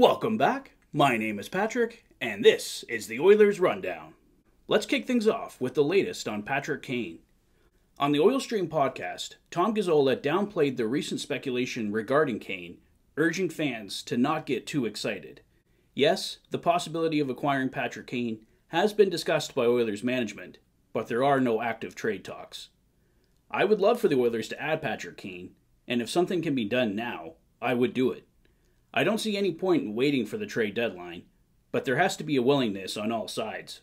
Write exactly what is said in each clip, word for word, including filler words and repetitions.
Welcome back, my name is Patrick, and this is the Oilers Rundown. Let's kick things off with the latest on Patrick Kane. On the OilStream podcast, Tom Gazzola downplayed the recent speculation regarding Kane, urging fans to not get too excited. Yes, the possibility of acquiring Patrick Kane has been discussed by Oilers management, but there are no active trade talks. I would love for the Oilers to add Patrick Kane, and if something can be done now, I would do it. I don't see any point in waiting for the trade deadline, but there has to be a willingness on all sides.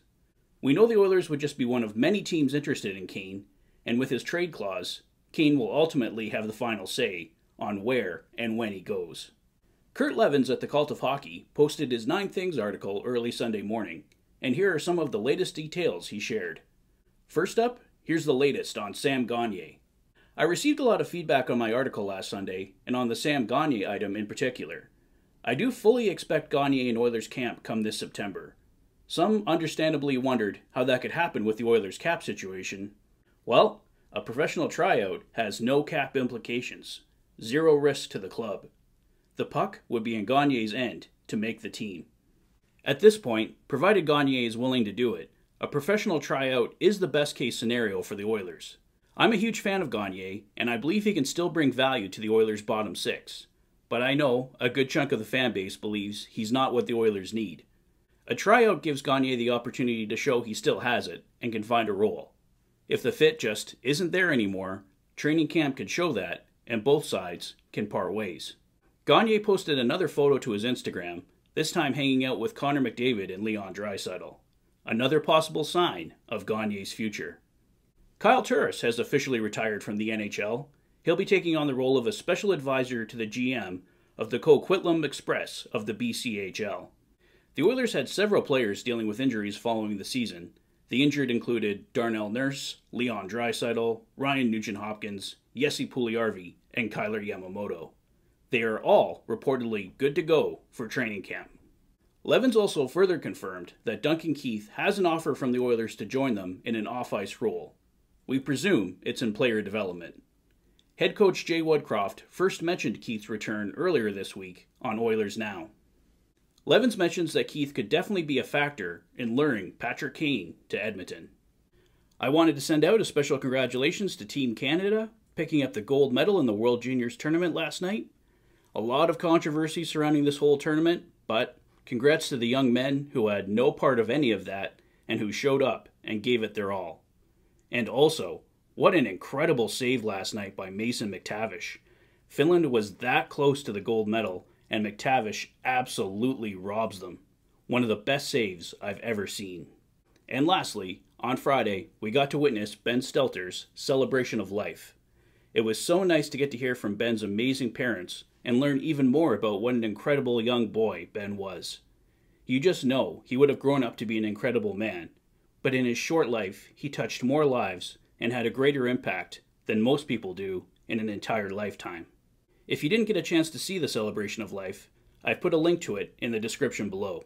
We know the Oilers would just be one of many teams interested in Kane, and with his trade clause, Kane will ultimately have the final say on where and when he goes. Kurt Leavins at the Cult of Hockey posted his Nine Things article early Sunday morning, and here are some of the latest details he shared. First up, here's the latest on Sam Gagner. I received a lot of feedback on my article last Sunday, and on the Sam Gagner item in particular. I do fully expect Gagner in Oilers camp come this September. Some understandably wondered how that could happen with the Oilers cap situation. Well, a professional tryout has no cap implications. Zero risk to the club. The puck would be in Gagner's end to make the team. At this point, provided Gagner is willing to do it, a professional tryout is the best case scenario for the Oilers. I'm a huge fan of Gagner, and I believe he can still bring value to the Oilers' bottom six. But I know a good chunk of the fan base believes he's not what the Oilers need. A tryout gives Gagner the opportunity to show he still has it and can find a role. If the fit just isn't there anymore, training camp can show that, and both sides can part ways. Gagner posted another photo to his Instagram, this time hanging out with Connor McDavid and Leon Draisaitl. Another possible sign of Gagner's future. Kyle Turris has officially retired from the N H L. He'll be taking on the role of a special advisor to the G M of the Coquitlam Express of the B C H L. The Oilers had several players dealing with injuries following the season. The injured included Darnell Nurse, Leon Draisaitl, Ryan Nugent-Hopkins, Jesse Puljujarvi, and Kyler Yamamoto. They are all reportedly good to go for training camp. Leavins also further confirmed that Duncan Keith has an offer from the Oilers to join them in an off-ice role. We presume it's in player development. Head coach Jay Woodcroft first mentioned Keith's return earlier this week on Oilers Now. Leavins mentions that Keith could definitely be a factor in luring Patrick Kane to Edmonton. I wanted to send out a special congratulations to Team Canada, picking up the gold medal in the World Juniors Tournament last night. A lot of controversy surrounding this whole tournament, but congrats to the young men who had no part of any of that and who showed up and gave it their all. And also, what an incredible save last night by Mason McTavish. Finland was that close to the gold medal, and McTavish absolutely robs them. One of the best saves I've ever seen. And lastly, on Friday, we got to witness Ben Stelter's celebration of life. It was so nice to get to hear from Ben's amazing parents and learn even more about what an incredible young boy Ben was. You just know he would have grown up to be an incredible man, but in his short life, he touched more lives and had a greater impact than most people do in an entire lifetime. If you didn't get a chance to see the celebration of life, I've put a link to it in the description below.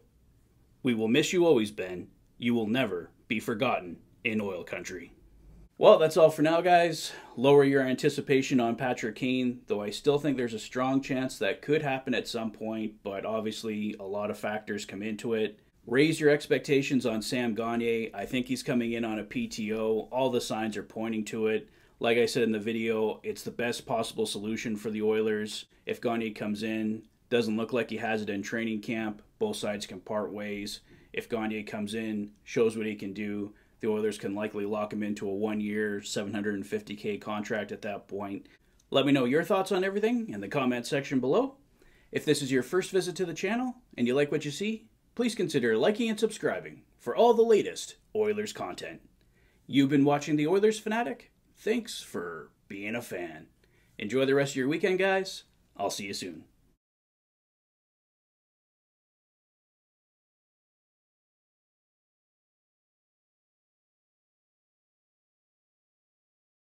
We will miss you always, Ben. You will never be forgotten in oil country. Well, that's all for now, guys. Lower your anticipation on Patrick Kane, though I still think there's a strong chance that could happen at some point, but obviously a lot of factors come into it. Raise your expectations on Sam Gagner. I think he's coming in on a P T O. All the signs are pointing to it. Like I said in the video, it's the best possible solution for the Oilers. If Gagner comes in, doesn't look like he has it in training camp, both sides can part ways. If Gagner comes in, shows what he can do, the Oilers can likely lock him into a one-year, seven hundred fifty K contract at that point. Let me know your thoughts on everything in the comment section below. If this is your first visit to the channel and you like what you see, please consider liking and subscribing for all the latest Oilers content. You've been watching The Oilers Fanatic. Thanks for being a fan. Enjoy the rest of your weekend, guys. I'll see you soon.